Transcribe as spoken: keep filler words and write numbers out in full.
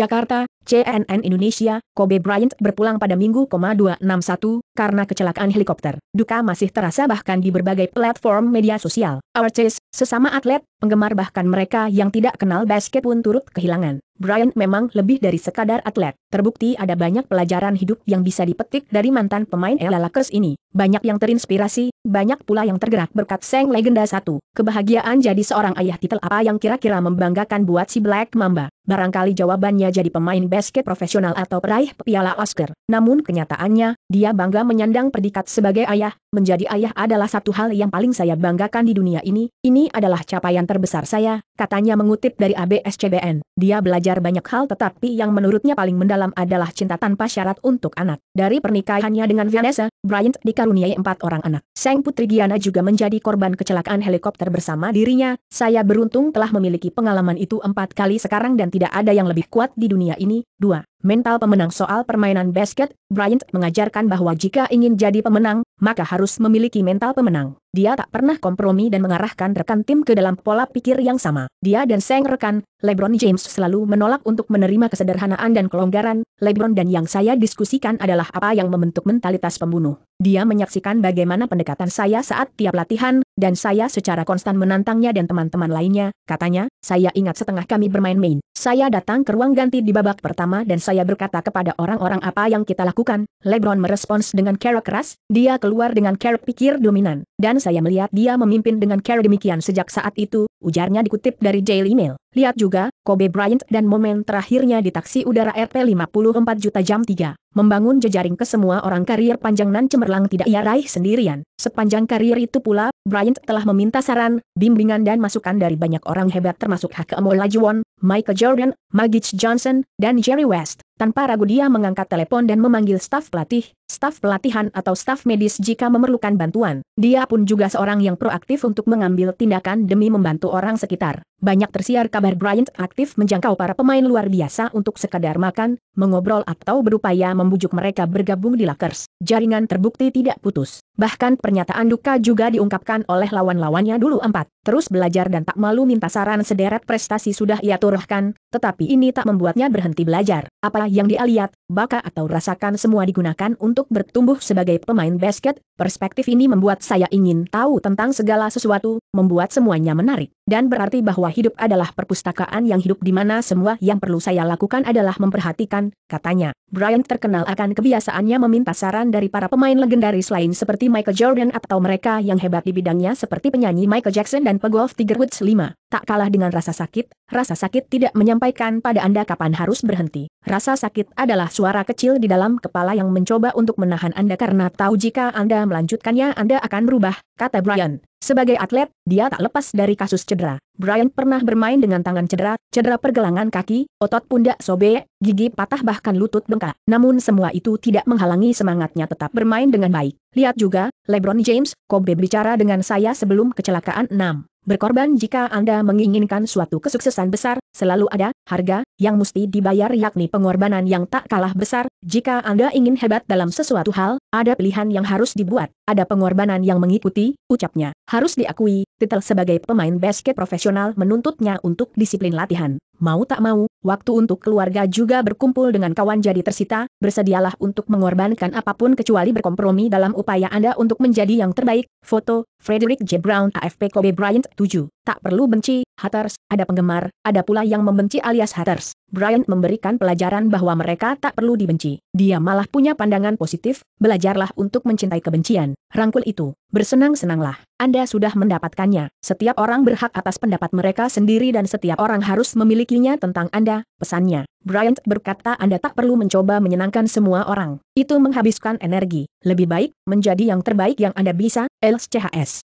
Jakarta, C N N Indonesia, Kobe Bryant berpulang pada Minggu, dua enam satu, karena kecelakaan helikopter. Duka masih terasa bahkan di berbagai platform media sosial. Artis, sesama atlet, penggemar bahkan mereka yang tidak kenal basket pun turut kehilangan. Bryant memang lebih dari sekadar atlet. Terbukti ada banyak pelajaran hidup yang bisa dipetik dari mantan pemain L A Lakers ini. Banyak yang terinspirasi, banyak pula yang tergerak berkat sang legenda satu. Kebahagiaan jadi seorang ayah titel apa yang kira-kira membanggakan buat si Black Mamba? Barangkali jawabannya jadi pemain basket profesional atau peraih piala Oscar. Namun kenyataannya, dia bangga menyandang predikat sebagai ayah. Menjadi ayah adalah satu hal yang paling saya banggakan di dunia ini. Ini adalah capaian terbesar saya, katanya mengutip dari A B S C B N. Dia belajar banyak hal tetapi yang menurutnya paling mendalam adalah cinta tanpa syarat untuk anak. Dari pernikahannya dengan Vanessa, Bryant dikaruniai empat orang anak. Sang putri Gianna juga menjadi korban kecelakaan helikopter bersama dirinya. Saya beruntung telah memiliki pengalaman itu empat kali sekarang dan tidak ada yang lebih kuat di dunia ini. Dua. Mental pemenang soal permainan basket, Bryant mengajarkan bahwa jika ingin jadi pemenang, maka harus memiliki mental pemenang. Dia tak pernah kompromi dan mengarahkan rekan tim ke dalam pola pikir yang sama. Dia dan sang rekan, LeBron James, selalu menolak untuk menerima kesederhanaan dan kelonggaran. LeBron dan yang saya diskusikan adalah apa yang membentuk mentalitas pembunuh. Dia menyaksikan bagaimana pendekatan saya saat tiap latihan, dan saya secara konstan menantangnya dan teman-teman lainnya, katanya. Saya ingat setengah kami bermain-main. Saya datang ke ruang ganti di babak pertama dan saya berkata kepada orang-orang apa yang kita lakukan. LeBron merespons dengan cara keras, dia keluar dengan cara pikir dominan. Dan saya melihat dia memimpin dengan cara demikian sejak saat itu, ujarnya dikutip dari Daily Mail. Lihat juga, Kobe Bryant dan momen terakhirnya di taksi udara R P lima puluh empat juta jam tiga. Membangun jejaring ke semua orang karier panjang nan cemerlang tidak ia raih sendirian. Sepanjang karier itu pula, Bryant telah meminta saran, bimbingan dan masukan dari banyak orang hebat termasuk Hakeem Olajuwon, Michael Jordan, Magic Johnson, dan Jerry West. Tanpa ragu dia mengangkat telepon dan memanggil staf pelatih, staf pelatihan atau staf medis jika memerlukan bantuan. Dia pun juga seorang yang proaktif untuk mengambil tindakan demi membantu orang sekitar. Banyak tersiar kabar Bryant aktif menjangkau para pemain luar biasa untuk sekadar makan, mengobrol atau berupaya membujuk mereka bergabung di Lakers. Jaringan terbukti tidak putus. Bahkan pernyataan duka juga diungkapkan oleh lawan-lawannya dulu empat. Terus belajar dan tak malu minta saran sederet prestasi sudah ia turahkan, tetapi ini tak membuatnya berhenti belajar. Apa yang dia lihat, baka atau rasakan semua digunakan untuk bertumbuh sebagai pemain basket. Perspektif ini membuat saya ingin tahu tentang segala sesuatu, membuat semuanya menarik. Dan berarti bahwa hidup adalah perpustakaan yang hidup di mana semua yang perlu saya lakukan adalah memperhatikan, katanya. Bryant terkenal akan kebiasaannya meminta saran dari para pemain legendaris lain seperti Michael Jordan atau mereka yang hebat di bidangnya seperti penyanyi Michael Jackson dan pegolf Tiger Woods. Lima. Tak kalah dengan rasa sakit, rasa sakit tidak menyampaikan pada Anda kapan harus berhenti. Rasa sakit adalah suara kecil di dalam kepala yang mencoba untuk menahan Anda karena tahu jika Anda melanjutkannya Anda akan berubah, kata Bryant. Sebagai atlet, dia tak lepas dari kasus cedera. Bryant pernah bermain dengan tangan cedera, cedera pergelangan kaki, otot pundak sobek, gigi patah bahkan lutut bengkak. Namun semua itu tidak menghalangi semangatnya tetap bermain dengan baik. Lihat juga, LeBron James, Kobe bicara dengan saya sebelum kecelakaan. Enam. Berkorban jika Anda menginginkan suatu kesuksesan besar, selalu ada harga yang mesti dibayar yakni pengorbanan yang tak kalah besar. Jika Anda ingin hebat dalam sesuatu hal, ada pilihan yang harus dibuat. Ada pengorbanan yang mengikuti, ucapnya. Harus diakui, titel sebagai pemain basket profesional menuntutnya untuk disiplin latihan. Mau tak mau, waktu untuk keluarga juga berkumpul dengan kawan jadi tersita. Bersedialah untuk mengorbankan apapun kecuali berkompromi dalam upaya Anda untuk menjadi yang terbaik. Foto, Frederick J Brown A F P Kobe Bryant. Tujuh. Tak perlu benci, haters, ada penggemar, ada pula yang membenci alias haters. Bryant memberikan pelajaran bahwa mereka tak perlu dibenci. Dia malah punya pandangan positif, belajarlah untuk mencintai kebencian. Rangkul itu, bersenang-senanglah. Anda sudah mendapatkannya. Setiap orang berhak atas pendapat mereka sendiri dan setiap orang harus memilikinya tentang Anda, pesannya. Bryant berkata Anda tak perlu mencoba menyenangkan semua orang. Itu menghabiskan energi. Lebih baik, menjadi yang terbaik yang Anda bisa, L C H S.